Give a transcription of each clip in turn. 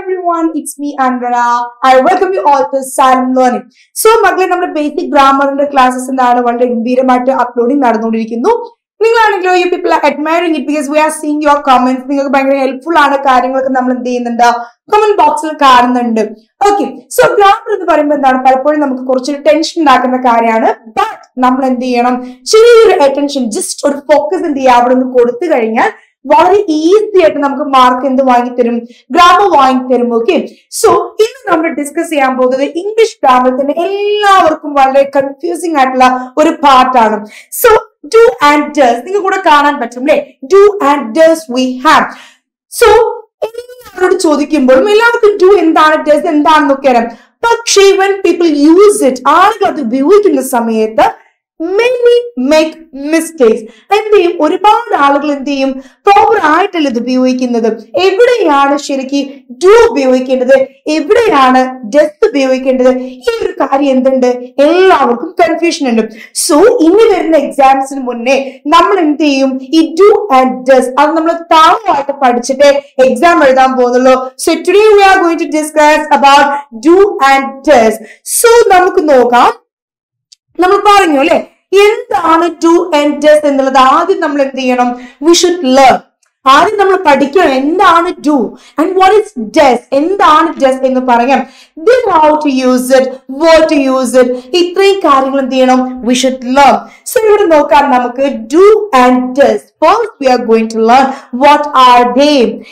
everyone, it's me Anvara. I welcome you all to Xylem Learning. So, magle nammude basic grammar and classes and that are very uploading. You people are admiring it because we are seeing your comments. You are helpful comment box. Okay, so grammar is very tension. But we have attention, just focus on the very easy to mark in the grammar wine. Okay. So, in the number discuss the English grammar is confusing part. So, do and does. Do and does we have. So, do and does and then. But when people use it, many make mistakes. And they proper title of the Buikinada. Every Yana Shiriki do Buikinada, every Yana death the Buikinada, every carry and then a confusion. So, in the exams in Munne, number and theum, it do and does. So, today we are going to discuss about do and does. So, Namukunoka. Do and does, we should learn. Do and what is does? Then how to use it, what to use it, we should learn. So do and does. First we are going to learn what are they.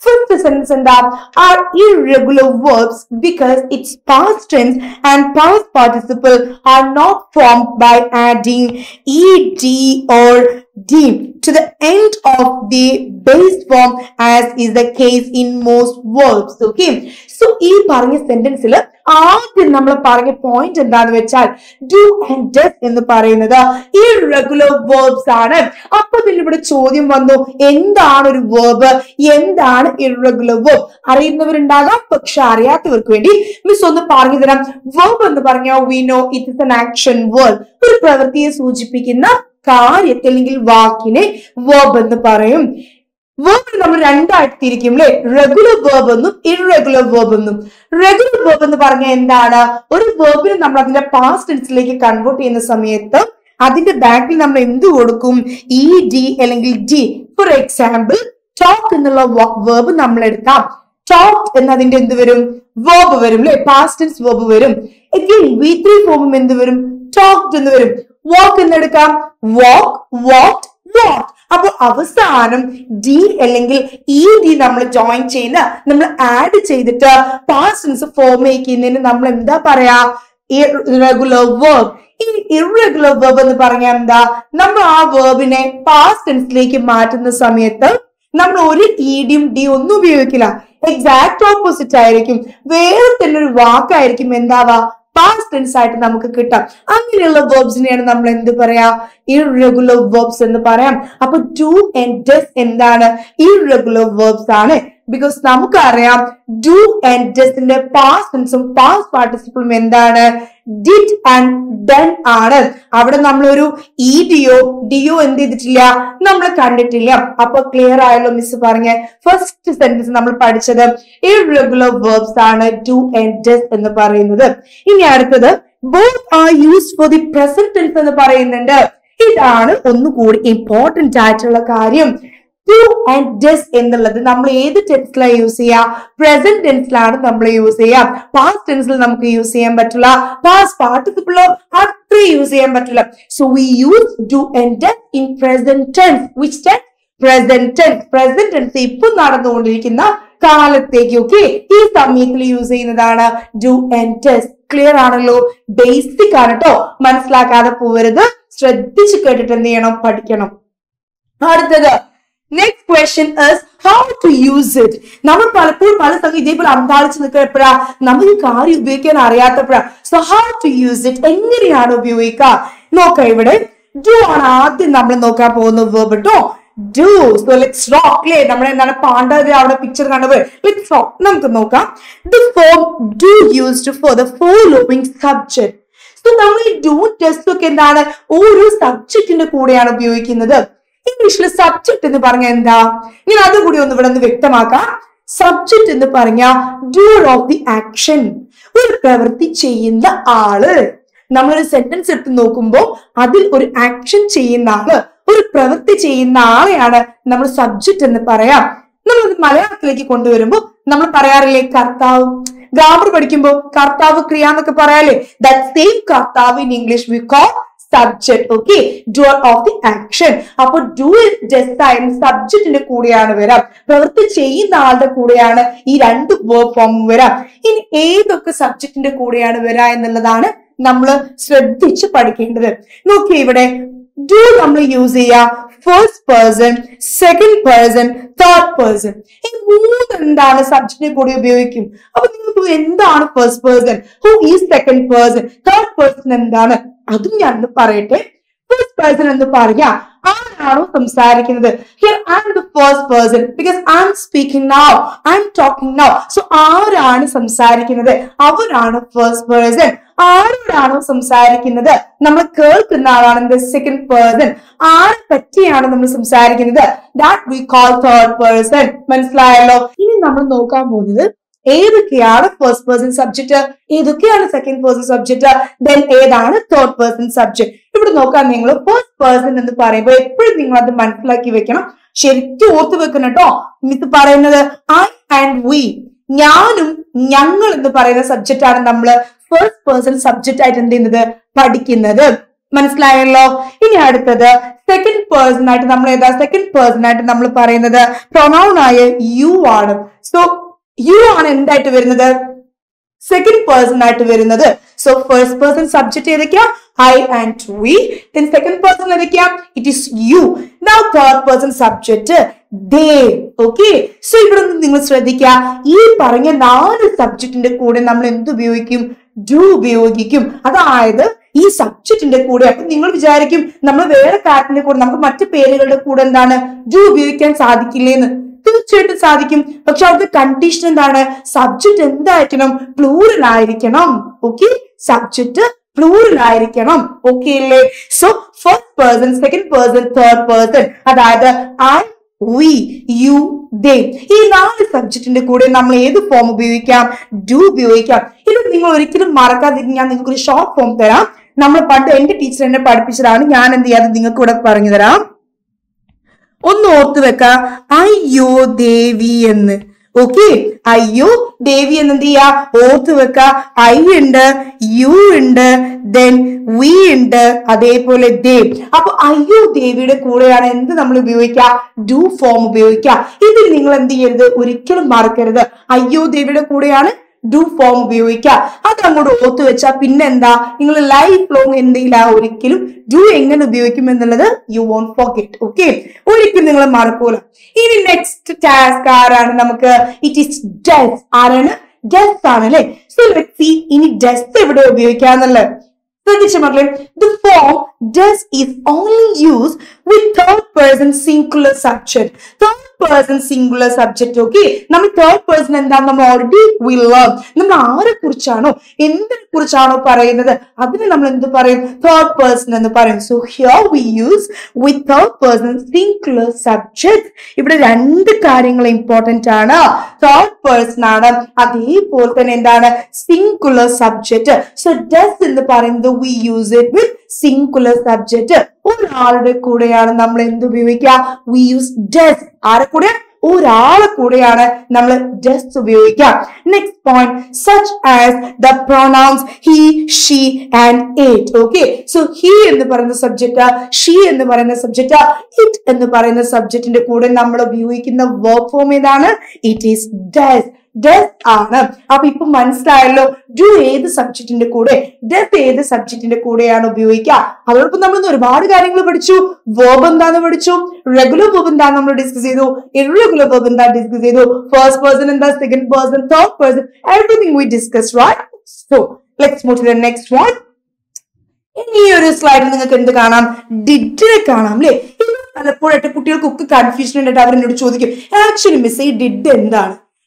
First sentence and that are irregular verbs because its past tense and past participle are not formed by adding ed or d to the end of the base form, as is the case in most verbs. Okay, so this sentence is the point and that do and does in the irregular verbs are. Verb? Irregular verb. Verb we know it is an action verb. Verb number and regular verb and irregular verb and regular verb and the parangana or verb in the past tense like convert in the Sametha. I think the back in the ed d. For example, talk in the verb and talked in the verb past tense verb. Again, V3 form in the talked in the walk in the walk, walked, walked. Now, avasanam D elengil ED nammal join cheyna, nammal add cheyidittu past tense form ekkinnene nammal endha paraya irregular verb. Irregular verb ennu paranga endha nammal aa verb ine past tense like maatunna samayathu nammal oru ED D onnu ubhayogikkilla. Exact opposite aayirikkum. Vera thanne oru vaak aayirikkum endava past tense ആയിട്ട് നമുക്ക് കിട്ടാം. അങ്ങനെയുള്ള വെർബ്സിനെയാണ് നമ്മൾ എന്ത് പറയാ irregular verbs എന്ന് പറയാം. അപ്പോൾ do and does എന്താണ് irregular verbs ആണ്. Because നമുക്കറിയാം do and does ന്റെ past tense ഉം past participle ഉം എന്താണ് did and done ആണ്. അവിടെ നമ്മൾ ഒരു edo do എന്ത് ചെയ്തിട്ടില്ല നമ്മൾ കണ്ടിട്ടില്ല. അപ്പോൾ ക്ലിയർ ആയല്ലോ മിസ് പറഞ്ഞേ. ഫസ്റ്റ് സെന്റൻസ് നമ്മൾ പഠിച്ചത് irregular verbs ആണ് do and does എന്ന് പറയുന്നത്. ഇനി അടുത്തത് both are used for the present tense എന്ന് പറയുന്നുണ്ട്. ഇതാണ് ഒന്നുകൂടി important ആയിട്ടുള്ള കാര്യം. Do and does in the letter. Nammal either tense la use cheya. Present tense la nammal use cheya. Past tense la namukku use cheyan pattilla. Past participle athre use cheyan pattilla. So we use do and does in present tense. Which tense? Present tense. Present tense ippo nadankondirikkunna kaalathekku. Okay. Ee samayathil use cheynadana do and does. Clear aanallo. Basic aanatto. Manasilakkaathe povarudhu. Shradhichu kettittu endu cheyanam padikkanam. Aduthathu next question is how to use it. So how to use it? Do. So let's rock. Let's rock. The form do used for the following subject. So do test subject. English subject in the Parangenda. In other good on the Vedan Victamaka, subject in the Paranga, doer of the action. Will Pravarti Chayin the Aler. Number sentence at Nokumbo, Adil or action chain Nagar, or Pravarti chain Nara, number subject in the Paraya. Number the Malayakaliki Kondurimbo, number Parayale Kartao. Grammar Padikimbo, Kartavu Kriyanaka Parale. That same Kartavu in English we call subject, okay? Doer of the action. Upon do it just time, subject in a Kuriana vera. Pravarti chain the Kuriana, he ran to verb form vera. In eighth of the subject in the Kuriana vera in the Ladana. Namla Sred teacher particular. No cave do namla use a first person, second person, third person. In the subject the first person, who is second person, third person and dana Adunya the parate, first person and the paria. Here I am the first person because I am speaking now, I am talking now. So I am the first person. Aarano samsarikinathu nammal kelkkunna aalanu the second person aare pattiyana nammal samsarikinathu that we call third person manasilayallo ini nammal nokkan povunnathu edukeyana first person subject edukeyana second person subject then edana third person subject ipudu nokkan ningal first person ennu parayumbo eppozhum ningal adu manasilakki vekkanam sherikku oothu vekkana to miss parayunnathu I and we njanum njangal ennu parayana subject aanu nammal first person subject item in the particular Manslay law in had the second person at number second person at number pronoun you are. So you are in that another second person at another. So first person subject I and we, then second person it is you. Now third person subject they, okay. So if you this subject in the code and do be Gikim. Other either E subject in the Kodak Ningle Jarikim number where cat in the code number much pale and dana do be can sadikilin sadikim but shout the condition that subject in the item plural iricanum, okay? Subject plural iricanum, okay. So first person, second person, third person, other either I, we, you, they. This is subject in the code. We will form of do Buicam. If you have a marker, you can short form. We will teach you how to teach and the other thing. I, you, they, we, and okay. I, you, they, we, and the other. I, and you, and then. We and Adepole Dev. Up I you David Korea and the Namu Buica do form Buica. In England the Uricul marker the I you David Korea do form Buica. Atamudo Otoecha Pinenda in lifelong in the La Uricul do England Buicum and the leather you won't forget. Okay. Uricul Marcola. In the next task Aranamaka it is death Arana death Sanale. So let's see in death Buica. The form does is only used with third person singular subject. Third person singular subject, okay? Now, third person and then already we love. Now, third person and the parent. So, here we use with third person singular subject. If it is important, third person and singular subject. So, does in the parent we use it with singular subject. We use does. Next point, such as the pronouns he, she, and it. Okay, so he in the subject, she in the subject, it in the subject in the verb form. It is does. Death ana. Now, people manslay do the subject in the code. Death the subject in the code. Ano bioika. However, we have learned verb and dana regular verb and dana discuss irregular verb and discuss first person and the second person, third person. Everything we discussed, right? So let's move to the next one. In your slide, you can did it. Confusion. Actually, miss did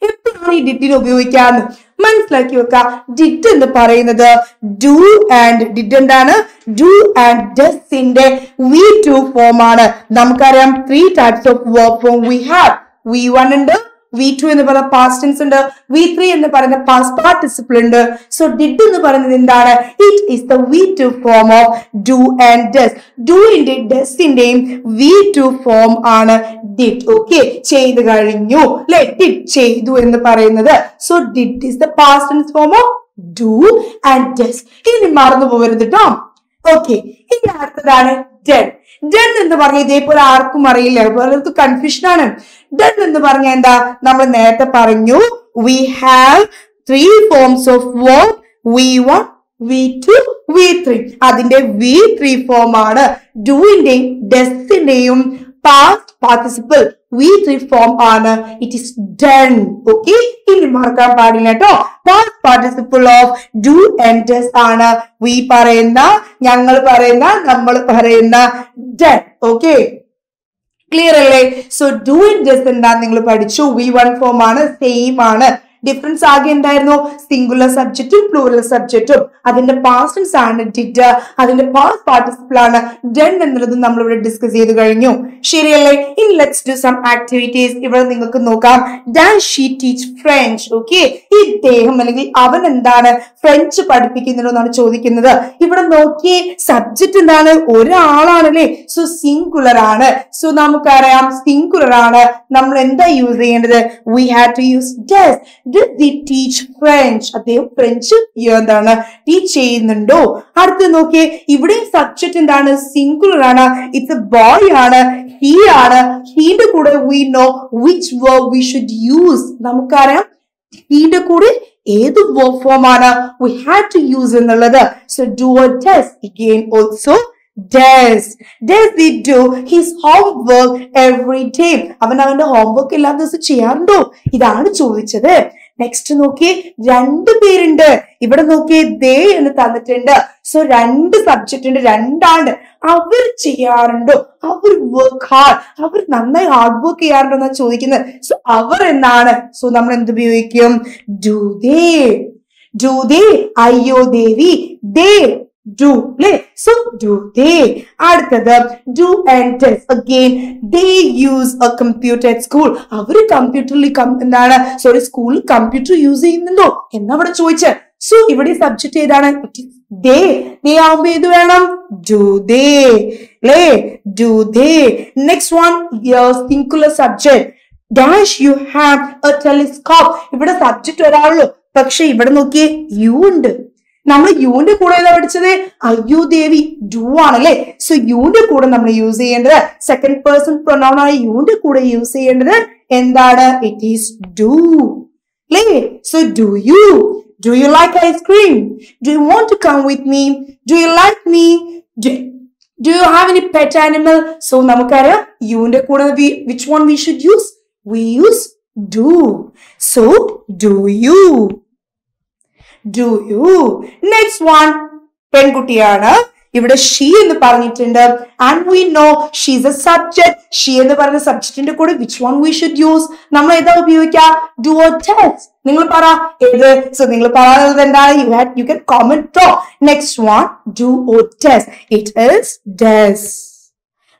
Did you know Manslakyoka didn't the parinada do and didn't anna do and does in the we two form anna Namkaram three types of verb form we have V1 and V2 in the past tense and V3 in the past participle and so didn't the parinada it is the V2 form of do and does. Do in the does in the V2 form anna did. Okay, Che the Garinyo. Let it Che do in the Paranada. So did is the past tense form of do and does. In the term. Okay, in the Arthur Dana dead. Dead in the Barney de Pura Arku Marie to confusion on him. Dead in the Barnanda number Nata Paranyo. We have three forms of verb V1, V2, V3. Adinde V3 form order. Do in the destination. Past participle V3 form ana it is done. Okay, in marka past participle of do and does ana we parena, yangal parena, namal parena done. Okay, clearly. So do and does and V1 form ana same ana. Difference again there no singular subject to plural subject to the past and standard did the past participle then and discuss in let's do some activities then she teach French. Okay, French subject so singular so singular we had to use does. Did they teach French? Are they French? Here teach do. If subject is singular, it's a boy, he could we know which verb we should use. He could verb form we had to use another. So do or does again also. Does he do his homework every day? Avanavante homework illa dasu cheyarundo. Idana chodichade. Next nokki rendu perundu. Ivide nokki they ennu thannitundu. So rendu subject undu rendaanu. Avar cheyarundo. Avar work hard. Avar nannayi hard work cheyarundo enna chodikkunnu. So avar ennaanu. So nammal endu ubhayikkum? Do they? Ayyo Devi. They do play. So do they. Adutha do and does. Again, they use a computer at school. Every computer sorry, school computer use innalo. Enna vada choichu. So ivade subject edana they are do they play do they. Next one your singular subject. Dash you have a telescope. Ivade subject varallo. Pakshe ivade nokki you und. Namma yunde kuda illa padichade ayyu devi do aanalle so yunde kuda namma use cheyendra second person pronoun ay yunde kuda use cheyendra endana it is do le so do you like ice cream do you want to come with me do you like me do you have any pet animal so namakara yunde kuda which one we should use we use do so do you. Next one, Penkutiyana. Ivide she ennu paranjittundu. And we know she is a subject. She ennu parana subject inde kode which one we should use? Nammal edha ubhayogikka? Do or does? Ningal para edhu. So ningal paranadhu endana you can comment on. Next one, do or does? It is does.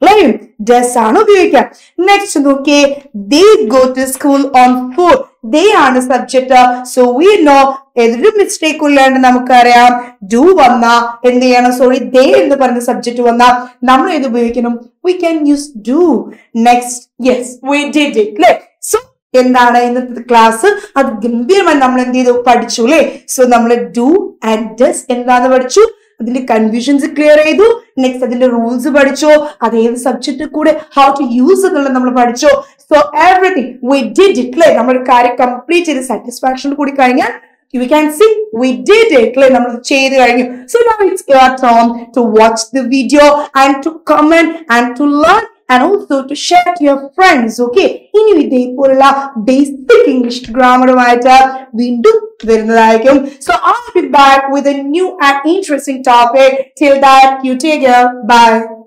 Like does aanu ubhayogikka. Next okay, they go to school on foot. They are the subject. So we know every mistake will learn namakara do vanna in the end sorry they in the subject vanna namu we can use do. Next yes we did it like so in the class ad gambhiramayi nammal endu padichu le so nammal do and does endana padichu adinte confusions clear aidu next adinte rules padichu adhe subject kude how to use enna nammal padichu. So everything we did it le nammal kari complete the satisfaction kudi kayna we can see we did it le nammal cheyidu kayna. So now it's your turn to watch the video and to comment and to learn and also to share to your friends. Okay, ini videy porla basic English grammar vayta windu varunadaykum. So I'll be back with a new and interesting topic. Till that you take care. Bye.